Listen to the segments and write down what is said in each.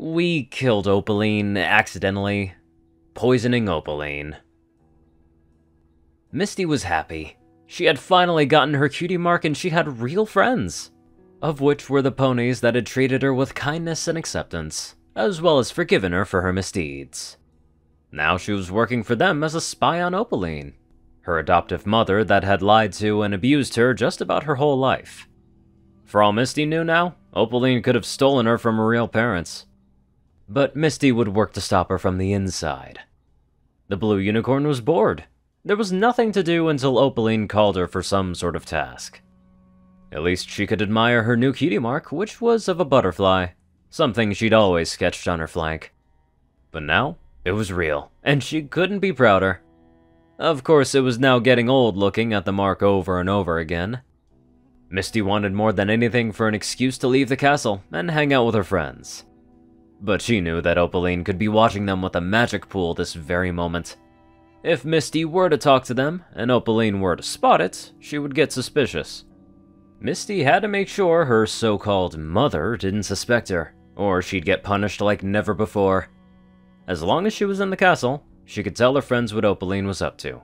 We killed Opaline accidentally, poisoning Opaline. Misty was happy. She had finally gotten her cutie mark and she had real friends, of which were the ponies that had treated her with kindness and acceptance, as well as forgiven her for her misdeeds. Now she was working for them as a spy on Opaline, her adoptive mother that had lied to and abused her just about her whole life. For all Misty knew now, Opaline could have stolen her from her real parents. But Misty would work to stop her from the inside. The blue unicorn was bored. There was nothing to do until Opaline called her for some sort of task. At least she could admire her new cutie mark, which was of a butterfly, something she'd always sketched on her flank. But now, it was real, and she couldn't be prouder. Of course, it was now getting old looking at the mark over and over again. Misty wanted more than anything for an excuse to leave the castle and hang out with her friends. But she knew that Opaline could be watching them with a magic pool this very moment. If Misty were to talk to them, and Opaline were to spot it, she would get suspicious. Misty had to make sure her so-called mother didn't suspect her, or she'd get punished like never before. As long as she was in the castle, she could tell her friends what Opaline was up to.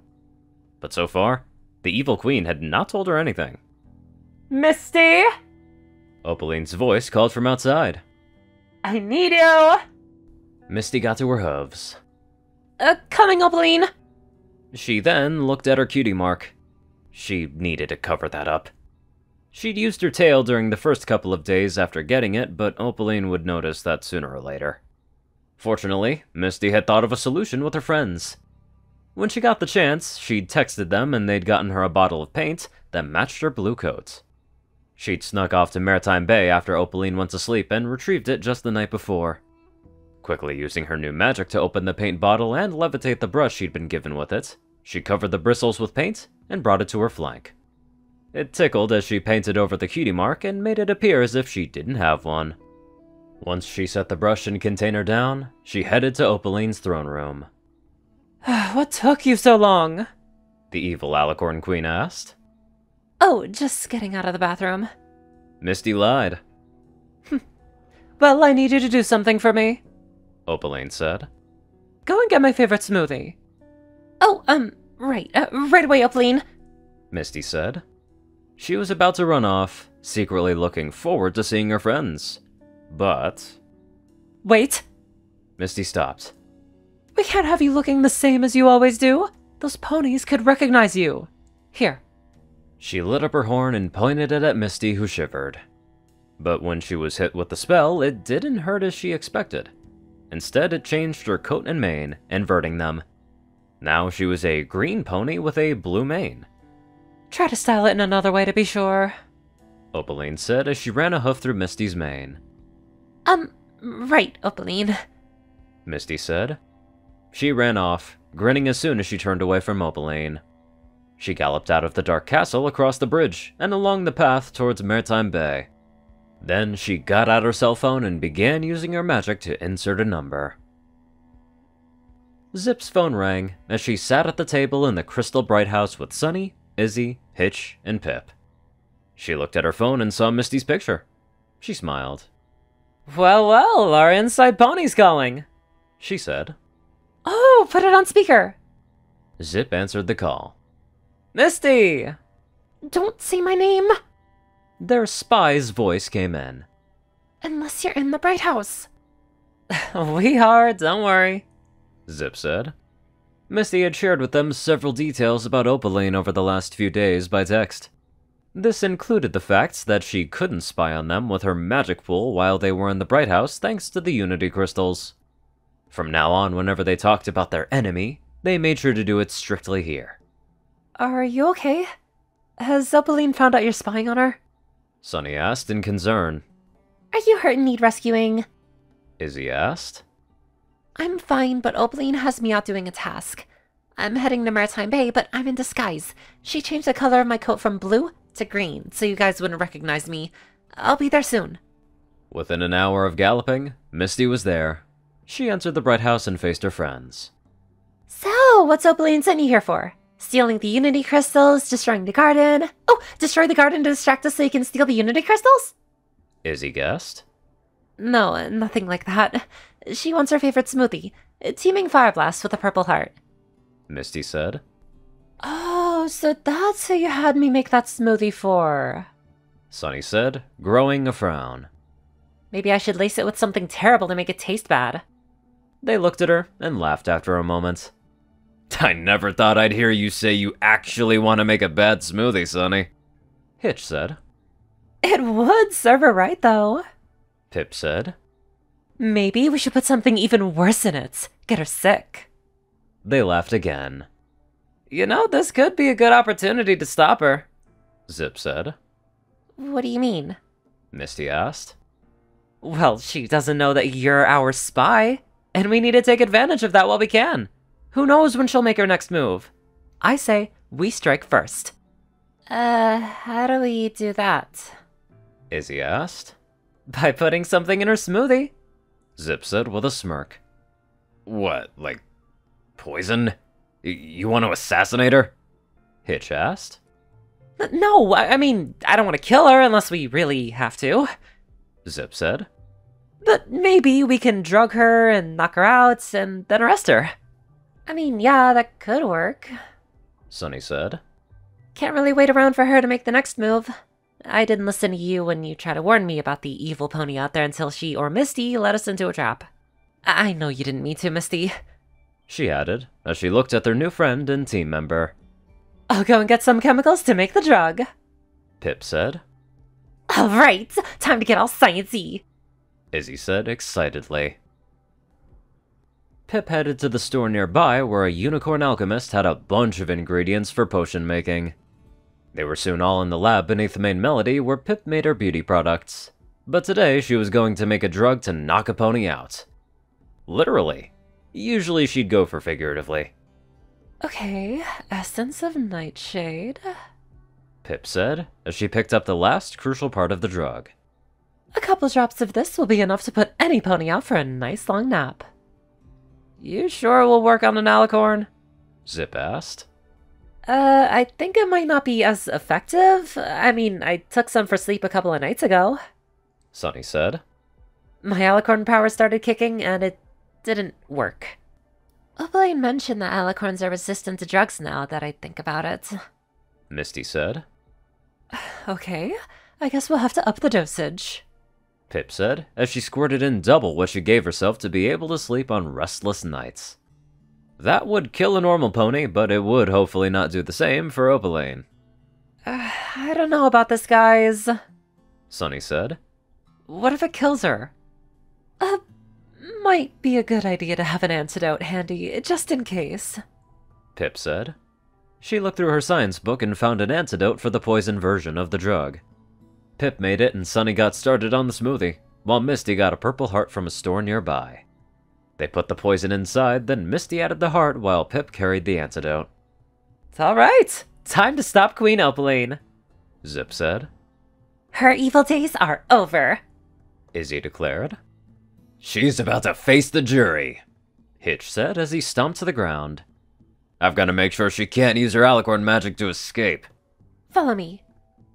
But so far, the evil queen had not told her anything. Misty! Opaline's voice called from outside. I need you! Misty got to her hooves. Coming, Opaline! She then looked at her cutie mark. She needed to cover that up. She'd used her tail during the first couple of days after getting it, but Opaline would notice that sooner or later. Fortunately, Misty had thought of a solution with her friends. When she got the chance, she'd texted them and they'd gotten her a bottle of paint that matched her blue coat. She'd snuck off to Maritime Bay after Opaline went to sleep and retrieved it just the night before, quickly using her new magic to open the paint bottle and levitate the brush she'd been given with it. She covered the bristles with paint and brought it to her flank. It tickled as she painted over the cutie mark and made it appear as if she didn't have one. Once she set the brush and container down, she headed to Opaline's throne room. What took you so long? The evil alicorn queen asked. Oh, just getting out of the bathroom. Misty lied. Well, I need you to do something for me, Opaline said. Go and get my favorite smoothie. Oh, right away, Opaline, Misty said. She was about to run off, secretly looking forward to seeing her friends. But... Wait! Misty stopped. We can't have you looking the same as you always do. Those ponies could recognize you. Here. She lit up her horn and pointed it at Misty, who shivered. But when she was hit with the spell, it didn't hurt as she expected. Instead, it changed her coat and mane, inverting them. Now she was a green pony with a blue mane. Try to style it in another way to be sure, Opaline said as she ran a hoof through Misty's mane. Right, Opaline, Misty said. She ran off, grinning as soon as she turned away from Opaline. She galloped out of the dark castle across the bridge and along the path towards Maritime Bay. Then she got out her cell phone and began using her magic to insert a number. Zipp's phone rang as she sat at the table in the Crystal Bright House with Sunny, Izzy, Hitch, and Pip. She looked at her phone and saw Misty's picture. She smiled. Well, well, our inside pony's calling, she said. Oh, put it on speaker. Zipp answered the call. Misty! Don't say my name! Their spy's voice came in. Unless you're in the Bright House. We are, don't worry, Zipp said. Misty had shared with them several details about Opaline over the last few days by text. This included the fact that she couldn't spy on them with her magic pool while they were in the Bright House thanks to the Unity Crystals. From now on, whenever they talked about their enemy, they made sure to do it strictly here. Are you okay? Has Opaline found out you're spying on her? Sunny asked in concern. Are you hurt and need rescuing? Izzy asked. I'm fine, but Opaline has me out doing a task. I'm heading to Maritime Bay, but I'm in disguise. She changed the color of my coat from blue to green, so you guys wouldn't recognize me. I'll be there soon. Within an hour of galloping, Misty was there. She entered the Bright House and faced her friends. So, what's Opaline sent you here for? Stealing the Unity Crystals, destroying the garden. Oh, destroy the garden to distract us so you can steal the Unity Crystals? Izzy guessed. No, nothing like that. She wants her favorite smoothie, teaming Fire Blast with a purple heart. Misty said. Oh, so that's who you had me make that smoothie for. Sunny said, growing a frown. Maybe I should lace it with something terrible to make it taste bad. They looked at her and laughed after a moment. I never thought I'd hear you say you actually want to make a bad smoothie, Sunny, Hitch said. It would serve her right, though, Pip said. Maybe we should put something even worse in it. Get her sick. They laughed again. You know, this could be a good opportunity to stop her, Zipp said. What do you mean? Misty asked. Well, she doesn't know that you're our spy, and we need to take advantage of that while we can. Who knows when she'll make her next move? I say we strike first. How do we do that? Izzy asked. By putting something in her smoothie, Zipp said with a smirk. What, like poison? You want to assassinate her? Hitch asked. No, I mean, I don't want to kill her unless we really have to, Zipp said. But maybe we can drug her and knock her out and then arrest her. I mean, yeah, that could work, Sunny said. Can't really wait around for her to make the next move. I didn't listen to you when you tried to warn me about the evil pony out there until she or Misty led us into a trap. I know you didn't mean to, Misty, she added, as she looked at their new friend and team member. I'll go and get some chemicals to make the drug, Pip said. All right, time to get all sciencey, Izzy said excitedly. Pip headed to the store nearby where a unicorn alchemist had a bunch of ingredients for potion making. They were soon all in the lab beneath the main melody where Pip made her beauty products. But today she was going to make a drug to knock a pony out. Literally. Usually she'd go for figuratively. Okay, essence of nightshade, Pip said as she picked up the last crucial part of the drug. A couple drops of this will be enough to put any pony out for a nice long nap. You sure will work on an alicorn? Zipp asked. I think it might not be as effective. I mean, I took some for sleep a couple of nights ago, Sunny said. My alicorn power started kicking and it didn't work. Opaline mentioned that alicorns are resistant to drugs now that I think about it, Misty said. Okay, I guess we'll have to up the dosage, Pip said, as she squirted in double what she gave herself to be able to sleep on restless nights. That would kill a normal pony, but it would hopefully not do the same for Opaline. I don't know about this, guys, Sunny said. What if it kills her? Might be a good idea to have an antidote handy, just in case, Pip said. She looked through her science book and found an antidote for the poison version of the drug. Pip made it and Sunny got started on the smoothie, while Misty got a purple heart from a store nearby. They put the poison inside, then Misty added the heart while Pip carried the antidote. All right, time to stop Queen Opaline, Zipp said. Her evil days are over, Izzy declared. She's about to face the jury, Hitch said as he stomped to the ground. I've got to make sure she can't use her alicorn magic to escape. Follow me,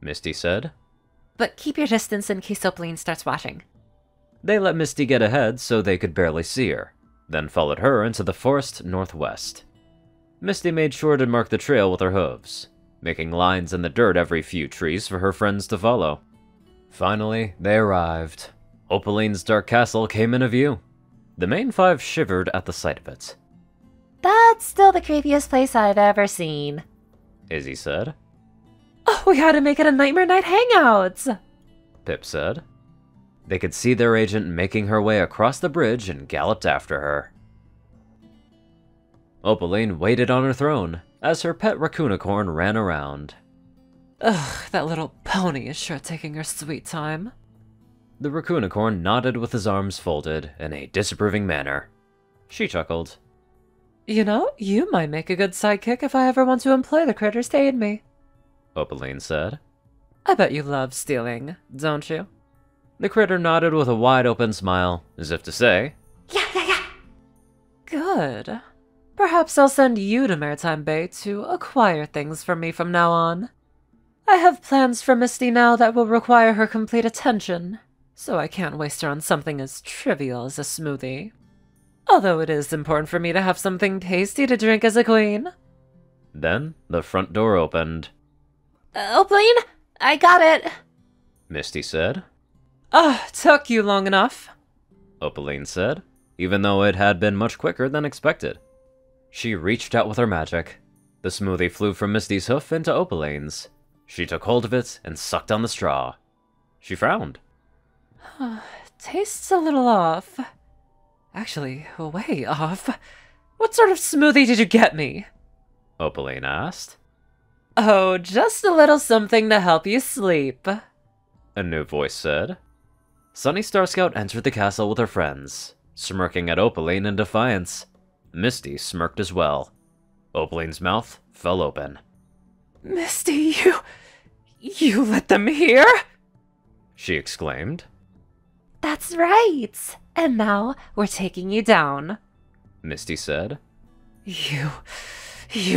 Misty said. But keep your distance in case Opaline starts watching. They let Misty get ahead so they could barely see her, then followed her into the forest northwest. Misty made sure to mark the trail with her hooves, making lines in the dirt every few trees for her friends to follow. Finally, they arrived. Opaline's dark castle came into view. The main five shivered at the sight of it. That's still the creepiest place I've ever seen, Izzy said. Oh, we gotta make it a Nightmare Night hangout, Pip said. They could see their agent making her way across the bridge and galloped after her. Opaline waited on her throne as her pet raccoonicorn ran around. Ugh, that little pony is sure taking her sweet time. The raccoonicorn nodded with his arms folded in a disapproving manner. She chuckled. You know, you might make a good sidekick if I ever want to employ the critters to aid me, Opaline said. I bet you love stealing, don't you? The critter nodded with a wide-open smile, as if to say, Yeah! Good. Perhaps I'll send you to Maritime Bay to acquire things from me from now on. I have plans for Misty now that will require her complete attention, so I can't waste her on something as trivial as a smoothie. Although it is important for me to have something tasty to drink as a queen. Then the front door opened. Opaline, I got it, Misty said. Ah, took you long enough, Opaline said, even though it had been much quicker than expected. She reached out with her magic. The smoothie flew from Misty's hoof into Opaline's. She took hold of it and sucked on the straw. She frowned. Tastes a little off. Actually, way off. What sort of smoothie did you get me? Opaline asked. Oh, just a little something to help you sleep, a new voice said. Sunny Star Scout entered the castle with her friends, smirking at Opaline in defiance. Misty smirked as well. Opaline's mouth fell open. Misty, you let them hear? She exclaimed. That's right. And now we're taking you down, Misty said. You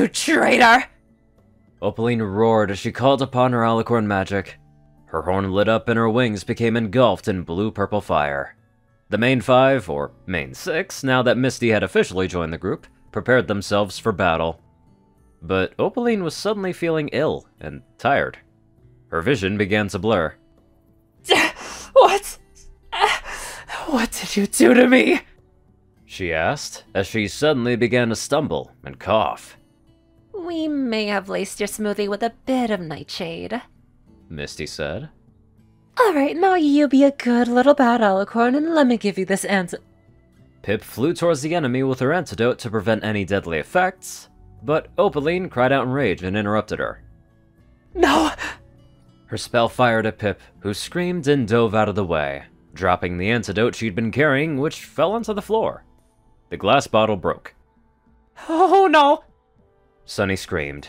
traitor! Opaline roared as she called upon her alicorn magic. Her horn lit up and her wings became engulfed in blue-purple fire. The main five, or main six, now that Misty had officially joined the group, prepared themselves for battle. But Opaline was suddenly feeling ill and tired. Her vision began to blur. What did you do to me? She asked, as she suddenly began to stumble and cough. We may have laced your smoothie with a bit of nightshade, Misty said. All right, now you be a good little bad alicorn and let me give you this antidote. Pip flew towards the enemy with her antidote to prevent any deadly effects, but Opaline cried out in rage and interrupted her. No! Her spell fired at Pip, who screamed and dove out of the way, dropping the antidote she'd been carrying, which fell onto the floor. The glass bottle broke. Oh no! Sunny screamed.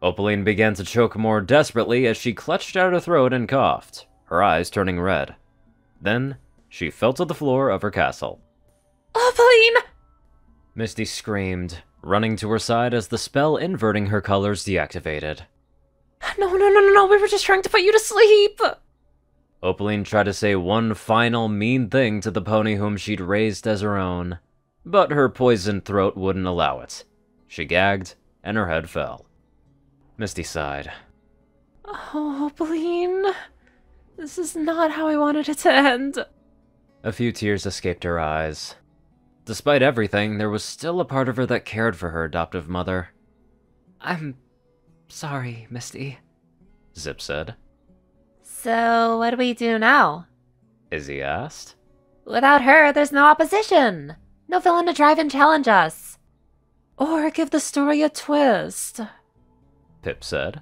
Opaline began to choke more desperately as she clutched at her throat and coughed, her eyes turning red. Then, she fell to the floor of her castle. Opaline! Misty screamed, running to her side as the spell inverting her colors deactivated. No, we were just trying to put you to sleep! Opaline tried to say one final mean thing to the pony whom she'd raised as her own, but her poisoned throat wouldn't allow it. She gagged, and her head fell. Misty sighed. Oh, Opaline, this is not how I wanted it to end. A few tears escaped her eyes. Despite everything, there was still a part of her that cared for her adoptive mother. I'm sorry, Misty, Zipp said. So, what do we do now? Izzy asked. Without her, there's no opposition. No villain to drive and challenge us. Or give the story a twist, Pip said.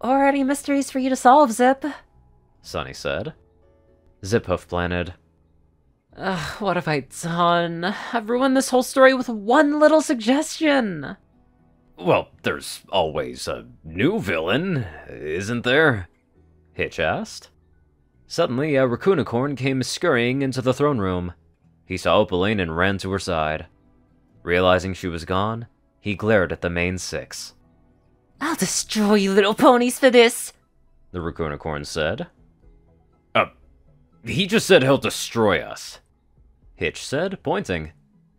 Or any mysteries for you to solve, Zipp, Sunny said. Zipp hoof planted. Ugh, what have I done? I've ruined this whole story with one little suggestion. Well, there's always a new villain, isn't there? Hitch asked. Suddenly, a raccoonicorn came scurrying into the throne room. He saw Opaline and ran to her side. Realizing she was gone, he glared at the main six. I'll destroy you little ponies for this, the raccoonicorn said. He just said he'll destroy us, Hitch said, pointing.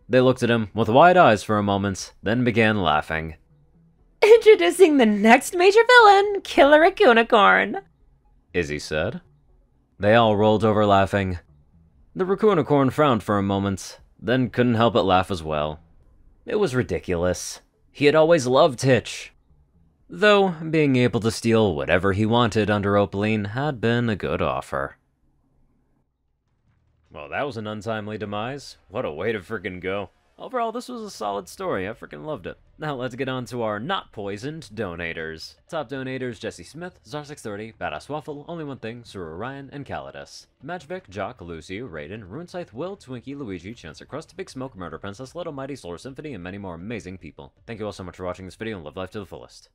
They looked at him with wide eyes for a moment, then began laughing. Introducing the next major villain, Killer Raccoonicorn, Izzy said. They all rolled over laughing. The raccoonicorn frowned for a moment, then couldn't help but laugh as well. It was ridiculous. He had always loved Hitch. Though, being able to steal whatever he wanted under Opaline had been a good offer. Well, that was an untimely demise. What a way to frickin' go. Overall, this was a solid story. I frickin' loved it. Now let's get on to our not-poisoned donators. Top donators, Jesse Smith, Zar630, Badass Waffle, Only One Thing, Sir Orion, and Calidus. Magic, Jock, Lucio, Raiden, Runescythe, Will, Twinkie, Luigi, Chancellor Crust, Big Smoke, Murder Princess, Little Mighty, Solar Symphony, and many more amazing people. Thank you all so much for watching this video and live life to the fullest.